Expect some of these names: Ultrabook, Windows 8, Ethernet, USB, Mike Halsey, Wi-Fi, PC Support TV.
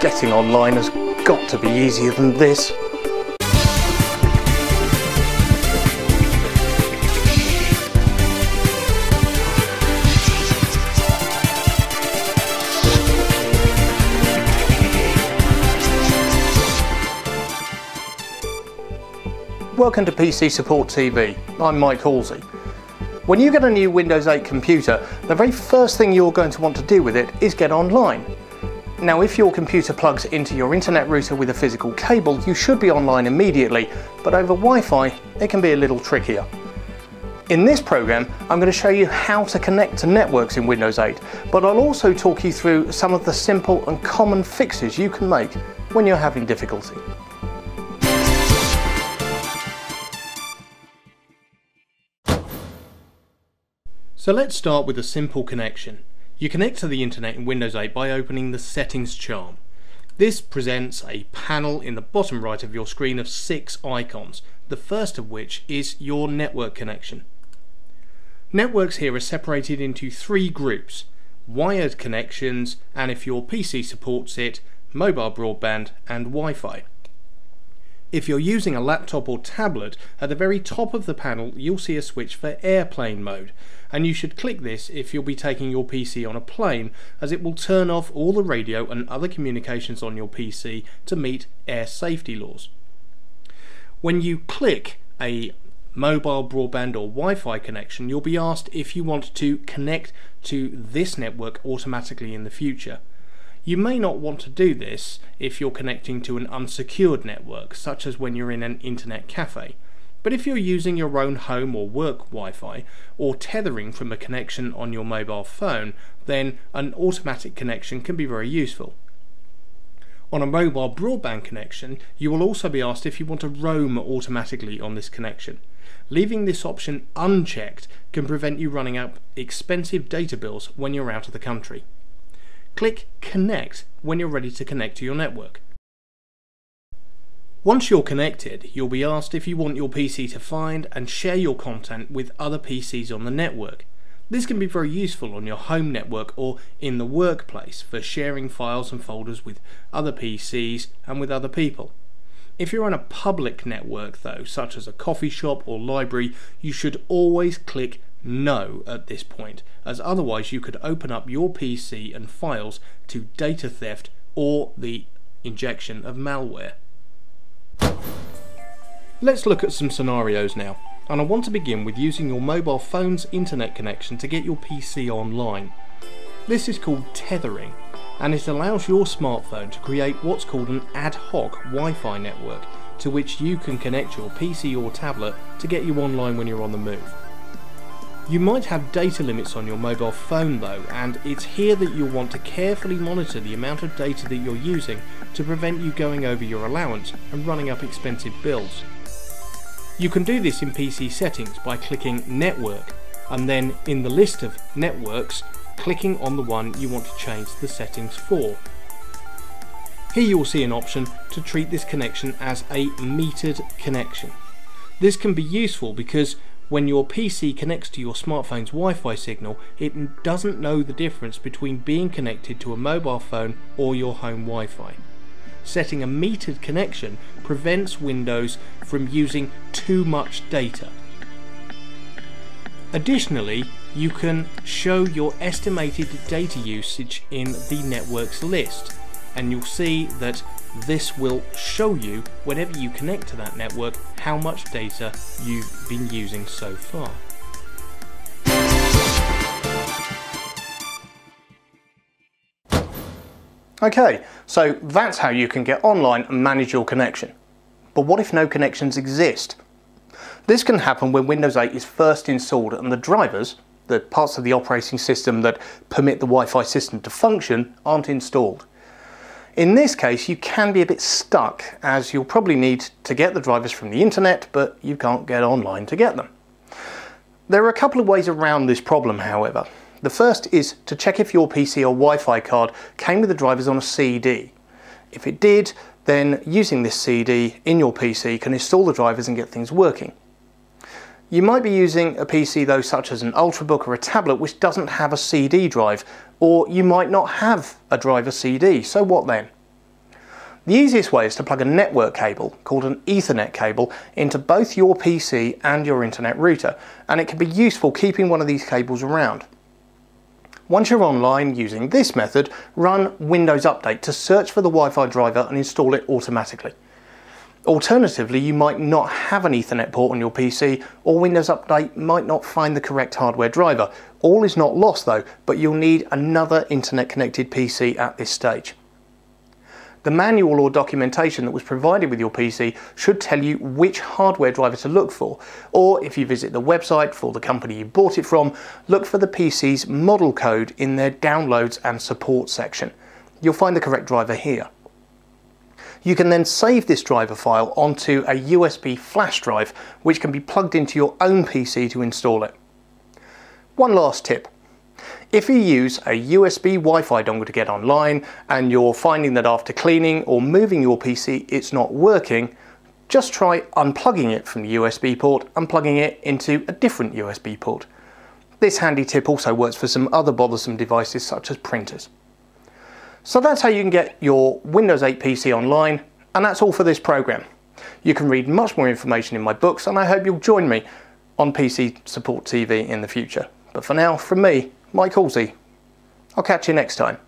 Getting online has got to be easier than this. Welcome to PC Support TV. I'm Mike Halsey. When you get a new Windows 8 computer, the very first thing you're going to want to do with it is get online. Now, if your computer plugs into your internet router with a physical cable, you should be online immediately, but over Wi-Fi, it can be a little trickier. In this program, I'm going to show you how to connect to networks in Windows 8, but I'll also talk you through some of the simple and common fixes you can make when you're having difficulty. So let's start with a simple connection. You connect to the internet in Windows 8 by opening the Settings Charm. This presents a panel in the bottom right of your screen of 6 icons, the first of which is your network connection. Networks here are separated into 3 groups: wired connections, and if your PC supports it, mobile broadband and Wi-Fi. If you're using a laptop or tablet, at the very top of the panel you'll see a switch for airplane mode, and you should click this if you'll be taking your PC on a plane, as it will turn off all the radio and other communications on your PC to meet air safety laws. When you click a mobile broadband or Wi-Fi connection, you'll be asked if you want to connect to this network automatically in the future. You may not want to do this if you're connecting to an unsecured network, such as when you're in an internet cafe. But if you're using your own home or work Wi-Fi, or tethering from a connection on your mobile phone, then an automatic connection can be very useful. On a mobile broadband connection, you will also be asked if you want to roam automatically on this connection. Leaving this option unchecked can prevent you running up expensive data bills when you're out of the country. Click Connect when you're ready to connect to your network. Once you're connected, you'll be asked if you want your PC to find and share your content with other PCs on the network. This can be very useful on your home network or in the workplace for sharing files and folders with other PCs and with other people. If you're on a public network though, such as a coffee shop or library, you should always click No at this point, as otherwise you could open up your PC and files to data theft or the injection of malware. Let's look at some scenarios now, and I want to begin with using your mobile phone's internet connection to get your PC online. This is called tethering, and it allows your smartphone to create what's called an ad hoc Wi-Fi network, to which you can connect your PC or tablet to get you online when you're on the move. You might have data limits on your mobile phone though, and it's here that you'll want to carefully monitor the amount of data that you're using to prevent you going over your allowance and running up expensive bills. You can do this in PC settings by clicking Network, and then in the list of networks, clicking on the one you want to change the settings for. Here you will see an option to treat this connection as a metered connection. This can be useful because when your PC connects to your smartphone's Wi-Fi signal, it doesn't know the difference between being connected to a mobile phone or your home Wi-Fi. Setting a metered connection prevents Windows from using too much data. Additionally, you can show your estimated data usage in the networks list, and you'll see that this will show you, whenever you connect to that network, how much data you've been using so far. Okay, so that's how you can get online and manage your connection. But what if no connections exist? This can happen when Windows 8 is first installed and the drivers, the parts of the operating system that permit the Wi-Fi system to function, aren't installed. In this case, you can be a bit stuck, as you'll probably need to get the drivers from the internet, but you can't get online to get them. There are a couple of ways around this problem, however. The first is to check if your PC or Wi-Fi card came with the drivers on a CD. If it did, then using this CD in your PC can install the drivers and get things working. You might be using a PC though, such as an Ultrabook or a tablet, which doesn't have a CD drive, or you might not have a driver CD, so what then? The easiest way is to plug a network cable, called an Ethernet cable, into both your PC and your internet router, and it can be useful keeping one of these cables around. Once you're online using this method, run Windows Update to search for the Wi-Fi driver and install it automatically. Alternatively, you might not have an Ethernet port on your PC, or Windows Update might not find the correct hardware driver. All is not lost though, but you'll need another internet-connected PC at this stage. The manual or documentation that was provided with your PC should tell you which hardware driver to look for, or if you visit the website for the company you bought it from, look for the PC's model code in their downloads and support section. You'll find the correct driver here. You can then save this driver file onto a USB flash drive, which can be plugged into your own PC to install it. One last tip. If you use a USB Wi-Fi dongle to get online, and you're finding that after cleaning or moving your PC it's not working, just try unplugging it from the USB port and plugging it into a different USB port. This handy tip also works for some other bothersome devices such as printers. So that's how you can get your Windows 8 PC online, and that's all for this program. You can read much more information in my books, and I hope you'll join me on PC Support TV in the future. But for now, from me, Mike Halsey, I'll catch you next time.